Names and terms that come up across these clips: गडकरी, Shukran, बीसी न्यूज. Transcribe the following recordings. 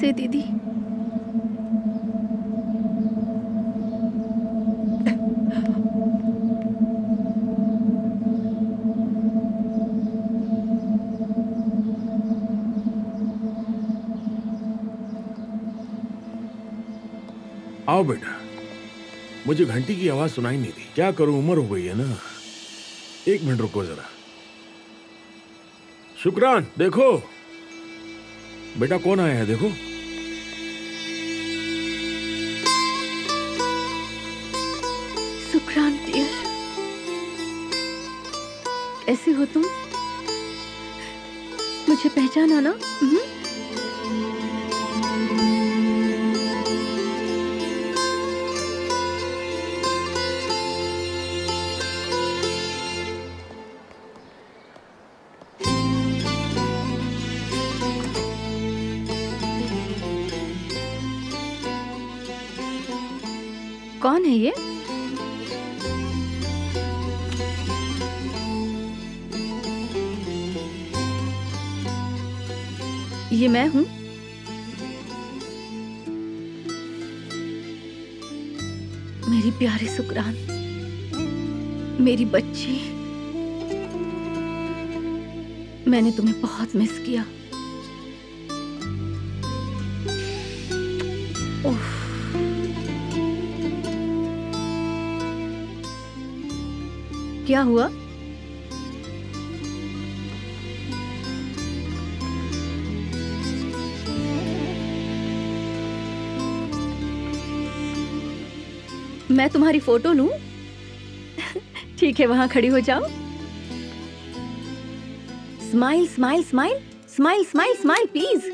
से दीदी। आओ बेटा, मुझे घंटी की आवाज सुनाई नहीं थी, क्या करूं, उम्र हो गई है ना। एक मिनट रुको जरा। शुक्रान देखो बेटा, कौन आया है देखो। शुक्रान डियर, कैसे हो तुम? मुझे पहचाना ना? कौन है ये? मैं हूं। मेरी प्यारी शुक्रान, मेरी बच्ची, मैंने तुम्हें बहुत मिस किया। ओह, क्या हुआ? मैं तुम्हारी फोटो लूं? ठीक है, वहां खड़ी हो जाओ। Smile smile smile smile smile smile please.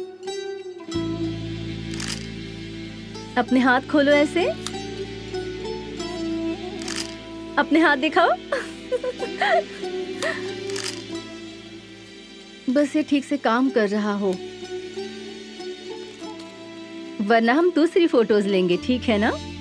अपने हाथ खोलो, ऐसे अपने हाथ दिखाओ। बस ये ठीक से काम कर रहा हो, वरना हम दूसरी फोटोज लेंगे, ठीक है ना?